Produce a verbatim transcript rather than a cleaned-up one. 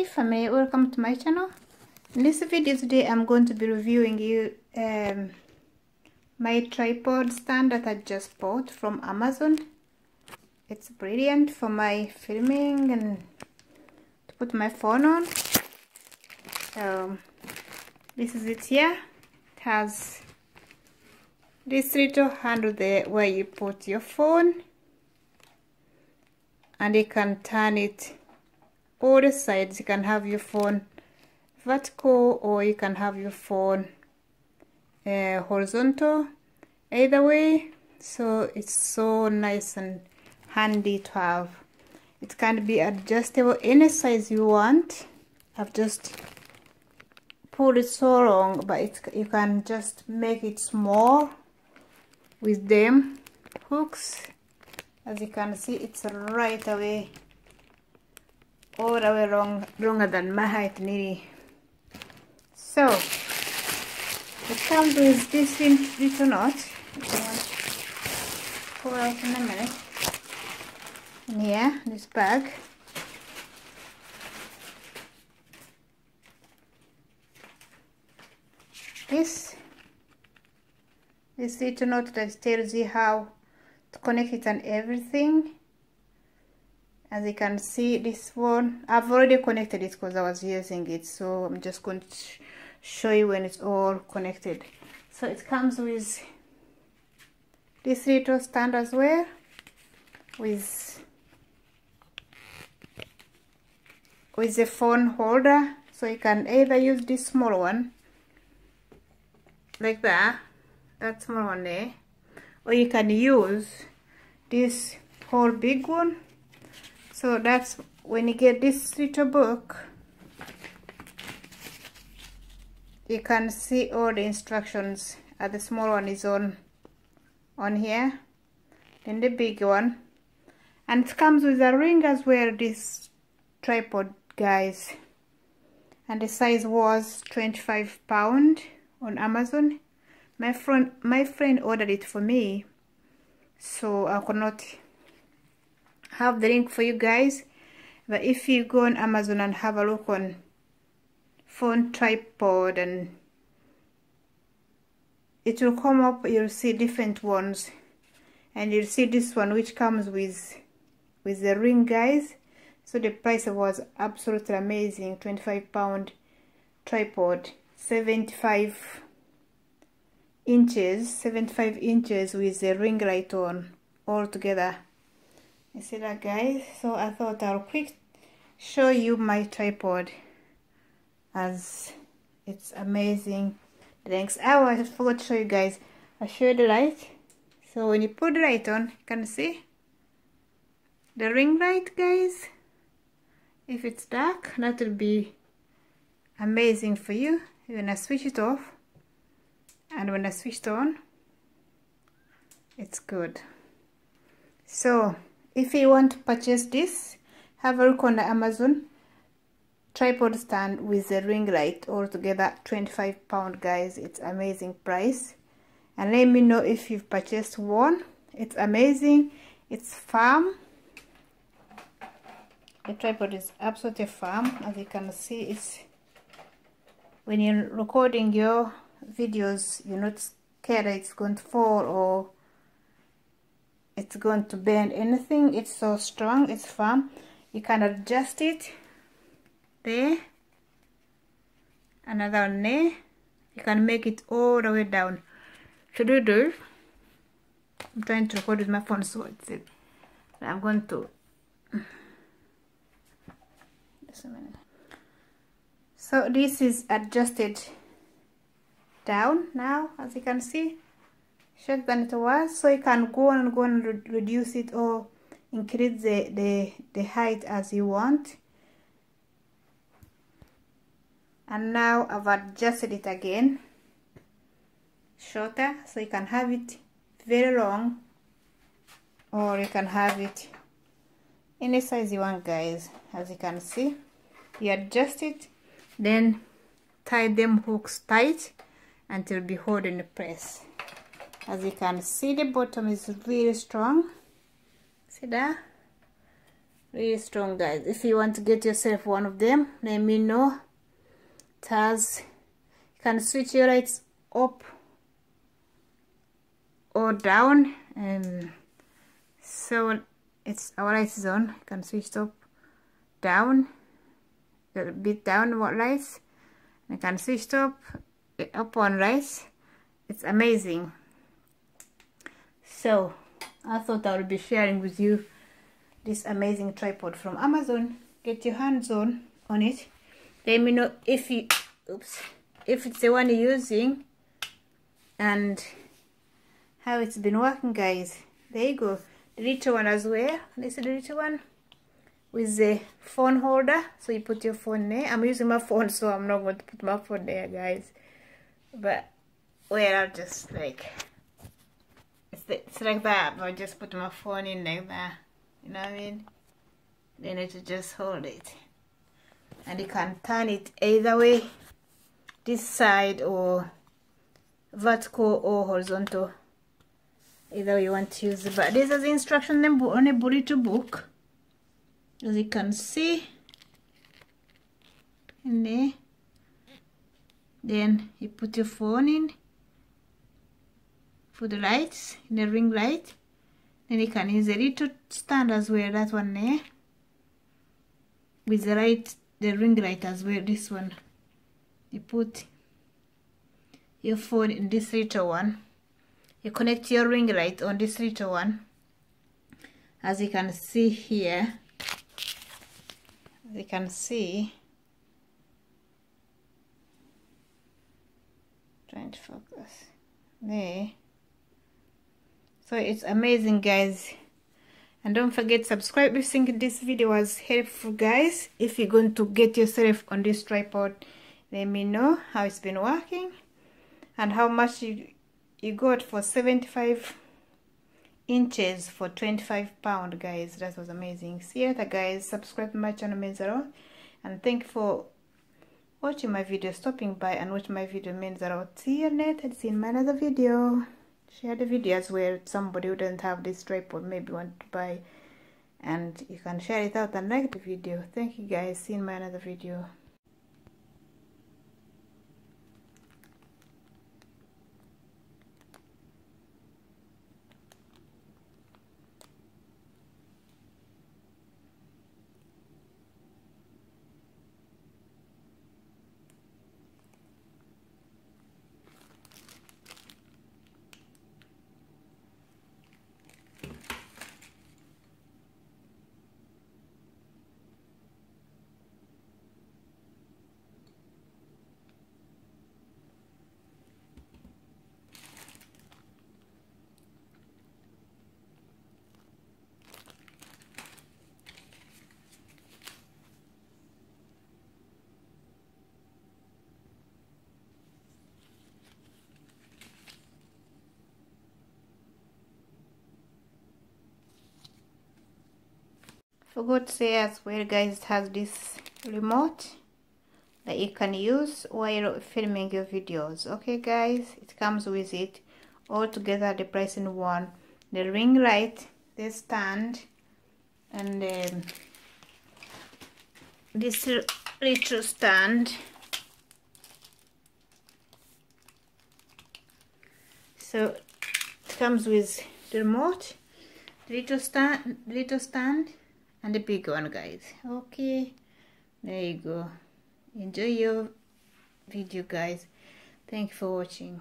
Hi family, welcome to my channel. In this video today I'm going to be reviewing you um, my tripod stand that I just bought from Amazon. It's brilliant for my filming and to put my phone on. Um, this is it here. It has this little handle there where you put your phone, and you can turn it all the sides. You can have your phone vertical or you can have your phone uh, horizontal, either way. So it's so nice and handy to have. It can be adjustable any size you want. I've just pulled it so long, but it, you can just make it small with them hooks. As you can see, it's right away all the way long, longer than my height nearly. So it comes with this little knot. Pull out in a minute. And here, this bag. This this little knot that tells you how to connect it and everything. As you can see, this one I've already connected it because I was using it, so I'm just going to show you when it's all connected. So it comes with this little stand as well, with with a phone holder, so you can either use this small one like that, that small one there, or you can use this whole big one. So that's when you get this little book, you can see all the instructions. Uh, the small one is on on here, then the big one, and it comes with a ring as well, this tripod guys. And the size was twenty-five pounds on Amazon. My friend my friend ordered it for me, so I could not have the link for you guys. But if you go on Amazon and have a look on phone tripod, and it will come up, you'll see different ones, and you'll see this one which comes with with the ring guys. So the price was absolutely amazing. Twenty-five pound tripod, seventy-five inches with the ring light on all together. You see that guys? So I thought I'll quick show you my tripod, as it's amazing. Thanks. Oh, I forgot to show you guys. I showed the light. So when you put the light on, you can see the ring light guys. If it's dark, that will be amazing for you. When I switch it off and when I switch it on, it's good. So if you want to purchase this, have a look on the Amazon. Tripod stand with the ring light all together, twenty-five pounds guys. It's amazing price. And let me know if you've purchased one. It's amazing. It's firm. The tripod is absolutely firm. As you can see, it's when you're recording your videos, you're not scared that it's going to fall or it's going to bend anything. It's so strong, it's firm. You can adjust it there, another one there. You can make it all the way down. Should we do? I'm trying to record with my phone, so it's it. I'm going to. Just a minute. So this is adjusted down now, as you can see. Shorter than it was, so you can go on and go and re reduce it or increase the, the the height as you want. And now I've adjusted it again shorter, so you can have it very long or you can have it any size you want guys. As you can see, you adjust it, then tie them hooks tight until be holding the press. As you can see, the bottom is really strong. See that? Really strong, guys. If you want to get yourself one of them, let me know. It has, you can switch your lights up or down, and so it's our lights is on. You can switch top, down, a little bit down what lights. You can switch top, up on lights. It's amazing. So I thought I would be sharing with you this amazing tripod from Amazon. Get your hands on on it. Let me know if you oops if it's the one you're using and how it's been working, guys. There you go. The little one as well. This is the little one with the phone holder, so you put your phone there. I'm using my phone, so I'm not going to put my phone there, guys. But well, I'll just like it's, it's like that, but I'll just put my phone in like that. You know what I mean? Then it will just hold it, and you can turn it either way, this side or vertical or horizontal, either way you want to use it. But this is the instruction on a burrito book, as you can see in there. Then you put your phone in for the lights, in the ring light. Then you can use a little stand as well, that one there, with the light, the ring light as well. This one, you put your phone in this little one, you connect your ring light on this little one, as you can see here. As you can see, trying to focus there. So it's amazing, guys. And don't forget, subscribe if you think this video was helpful, guys. If you're going to get yourself on this tripod, let me know how it's been working and how much you, you got for seventy-five inches for twenty-five pounds, guys. That was amazing. See you later, guys. Subscribe to my channel, Menzarot, and thank you for watching my video, stopping by and watch my video, Menzarot. See you later. See you in my another video. Share the video as well. Somebody who doesn't have this tripod maybe want to buy, and you can share it out and like the video. Thank you, guys. See you in my another video. Forgot to say as well, guys, it has this remote that you can use while filming your videos. Okay, guys, it comes with it all together. The price in one, the ring light, the stand, and um, this little stand. So it comes with the remote, the little stand, little stand. And the big one, guys. Okay, there you go. Enjoy your video, guys. Thank you for watching.